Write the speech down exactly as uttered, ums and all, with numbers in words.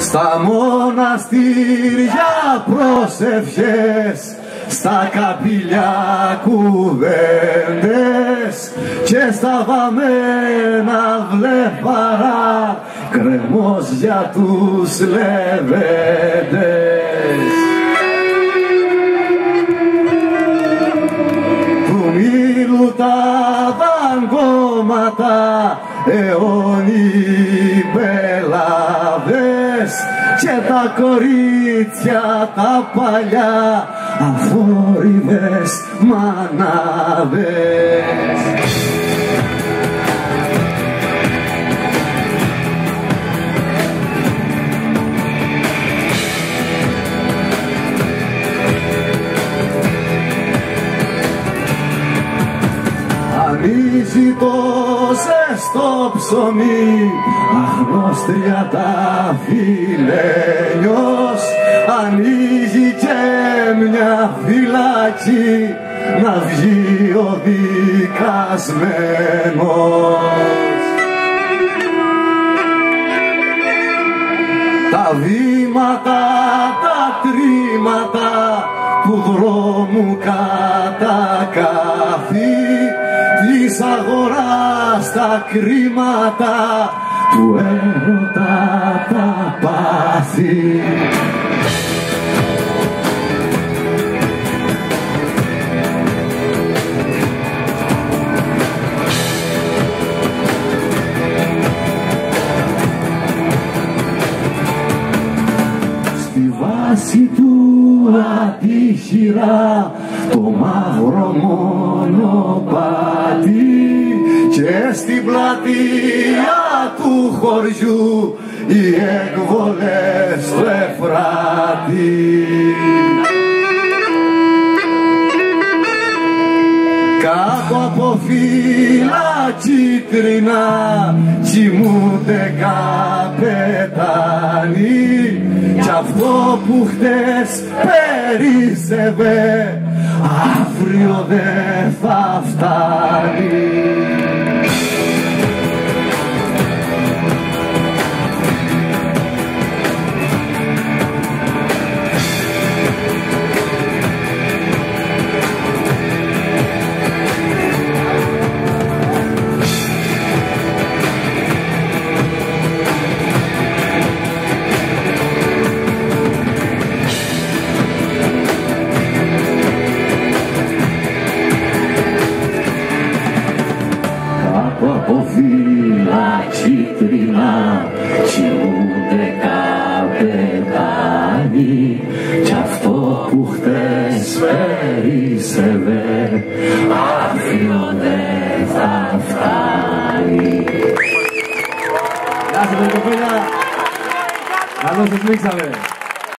Στα μοναστήρια προσευχές, στα καπηλιά κουβέντες και στα βαμμένα βλεφαρά κρεμός για τους λεβέντες. Του μήλου τα δαγκώματα αιώνιοι πελάδες και τα κορίτσια τα παλιά αφόριδες μανάδες. Ανίζει το ζεστό ψωμί, αχνόστρια τα φιλένιος, ανοίγει και μια φυλακή να βγει ο δικασμένος. Τα βήματα, τα τρίματα του δρόμου κατακάθι, της αγοράς τα κρίματα του έρωτα τα πάθη. Στη βάση του ατύχυρα το μαύρο μονοπάτι και στην πλατεία του χωριού οι εκβολές του Εφράτη. Κάτω από φύλλα κίτρινα κοιμούνται καπετάνοι κι αυτό που χτες περίσσευε αύριο δεν θα φτάνει. Φύλλα κίτρινα κοιμούνται καπετάνοι κι αυτό που χτες περίσσευε αύριο δεν θα φτάνει. Γεια σας, παιδιά. Καλώς σας μίξαμε.